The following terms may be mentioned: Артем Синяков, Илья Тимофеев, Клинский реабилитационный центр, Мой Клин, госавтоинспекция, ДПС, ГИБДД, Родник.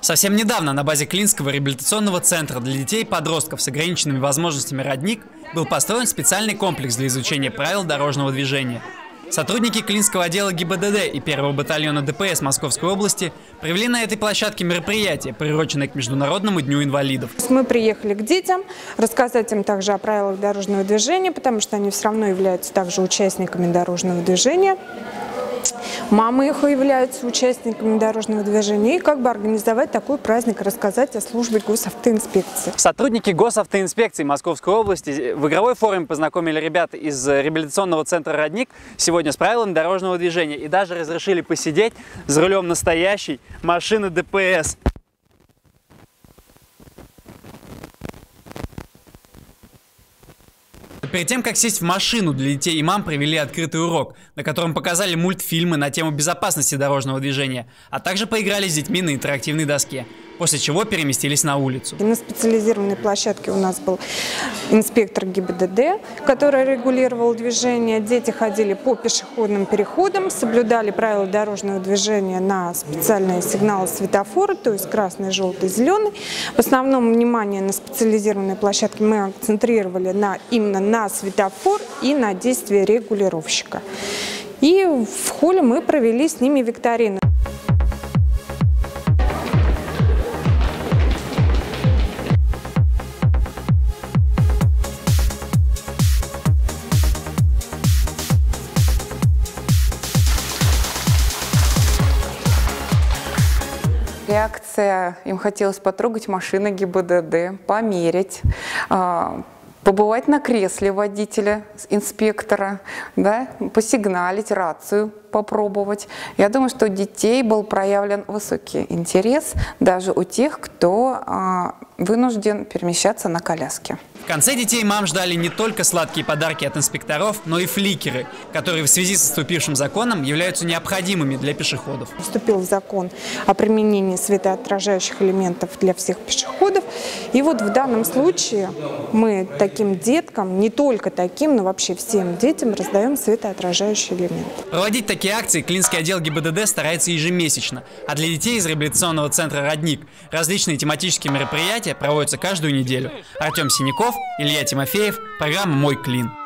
Совсем недавно на базе Клинского реабилитационного центра для детей и подростков с ограниченными возможностями «Родник» был построен специальный комплекс для изучения правил дорожного движения. Сотрудники Клинского отдела ГИБДД и 1-го батальона ДПС Московской области провели на этой площадке мероприятие, приуроченное к Международному дню инвалидов. Мы приехали к детям, рассказать им также о правилах дорожного движения, потому что они все равно являются также участниками дорожного движения. Мамы их являются участниками дорожного движения, и как бы организовать такой праздник, рассказать о службе госавтоинспекции. Сотрудники госавтоинспекции Московской области в игровой форме познакомили ребят из реабилитационного центра «Родник» сегодня с правилами дорожного движения и даже разрешили посидеть за рулем настоящей машины ДПС. Перед тем, как сесть в машину, для детей и мам провели открытый урок, на котором показали мультфильмы на тему безопасности дорожного движения, а также поиграли с детьми на интерактивной доске, после чего переместились на улицу. И на специализированной площадке у нас был инспектор ГИБДД, который регулировал движение. Дети ходили по пешеходным переходам, соблюдали правила дорожного движения на специальные сигналы светофора, то есть красный, желтый, зеленый. В основном внимание на специализированной площадке мы акцентрировали именно на светофор и на действие регулировщика. И в холле мы провели с ними викторину. Реакция: им хотелось потрогать машины ГИБДД, померить, побывать на кресле водителя, инспектора, да, посигналить, рацию попробовать. Я думаю, что у детей был проявлен высокий интерес даже у тех, кто вынужден перемещаться на коляске. В конце детей мам ждали не только сладкие подарки от инспекторов, но и фликеры, которые в связи со вступившим законом являются необходимыми для пешеходов. Вступил закон о применении светоотражающих элементов для всех пешеходов. И вот в данном случае мы таким деткам, не только таким, но вообще всем детям раздаем светоотражающий элемент. Проводить такие акции Клинский отдел ГИБДД старается ежемесячно, а для детей из реабилитационного центра «Родник» различные тематические мероприятия проводятся каждую неделю. Артем Синяков, Илья Тимофеев, программа «Мой Клин».